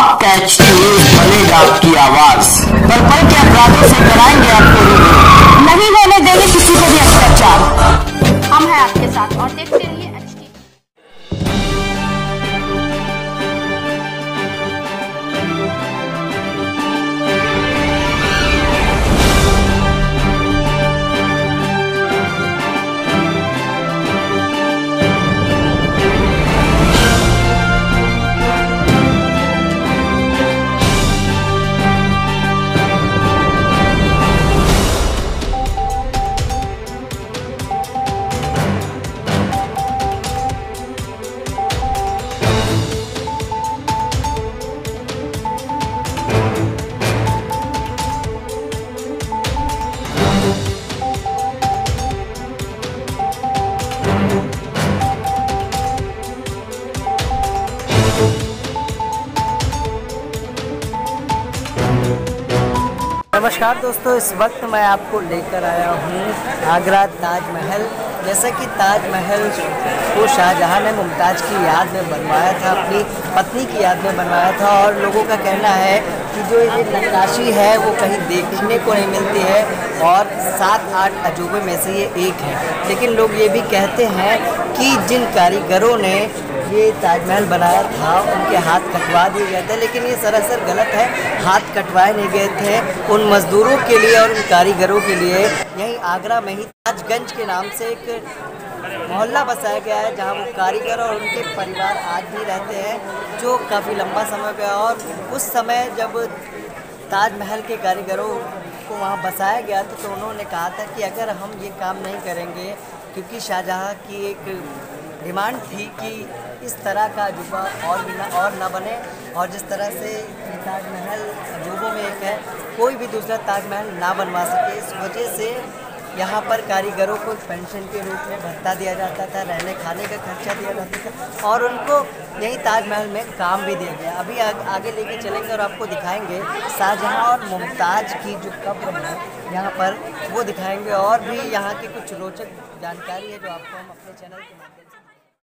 आप catch news बनेगा आपकी आवाज। बलपर के अपराधों से कराएंगे आपको रूबरू, नहीं होने देंगे किसी को भी अत्याचार। हम हैं आपके साथ और देखते रहिए। नमस्कार दोस्तों, इस वक्त मैं आपको लेकर आया हूँ आगरा ताजमहल। जैसा कि ताजमहल को शाहजहां ने मुमताज की याद में बनवाया था, अपनी पत्नी की याद में बनवाया था, और लोगों का कहना है कि जो ये नक्काशी है वो कहीं देखने को नहीं मिलती है और 7-8 अजूबे में से ये एक है। लेकिन लोग ये भी कहते हैं कि जिन कारीगरों ने ये ताजमहल बनाया था उनके हाथ कटवा दिए गए थे, लेकिन ये सरासर गलत है। हाथ कटवाए नहीं गए थे, उन मज़दूरों के लिए और उन कारीगरों के लिए यहीं आगरा में ही ताजगंज के नाम से एक मोहल्ला बसाया गया है, जहां वो कारीगर और उनके परिवार आज भी रहते हैं, जो काफ़ी लंबा समय गया। और उस समय जब ताजमहल के कारीगरों को वहाँ बसाया गया था तो उन्होंने कहा था कि अगर हम ये काम नहीं करेंगे, क्योंकि शाहजहां की एक डिमांड थी कि इस तरह का अजूबा और ना बने, और जिस तरह से ताजमहल अजूबों में एक है, कोई भी दूसरा ताजमहल ना बनवा सके। इस वजह से यहाँ पर कारीगरों को पेंशन के रूप में भत्ता दिया जाता था, रहने खाने का खर्चा दिया जाता था, और उनको यही ताजमहल में काम भी दिया गया। अभी आगे लेके चलेंगे और आपको दिखाएंगे शाहजहां और मुमताज की जो कब्र है यहाँ पर, वो दिखाएंगे। और भी यहाँ की कुछ रोचक जानकारी है जो आपको हम अपने चैनल के माध्यम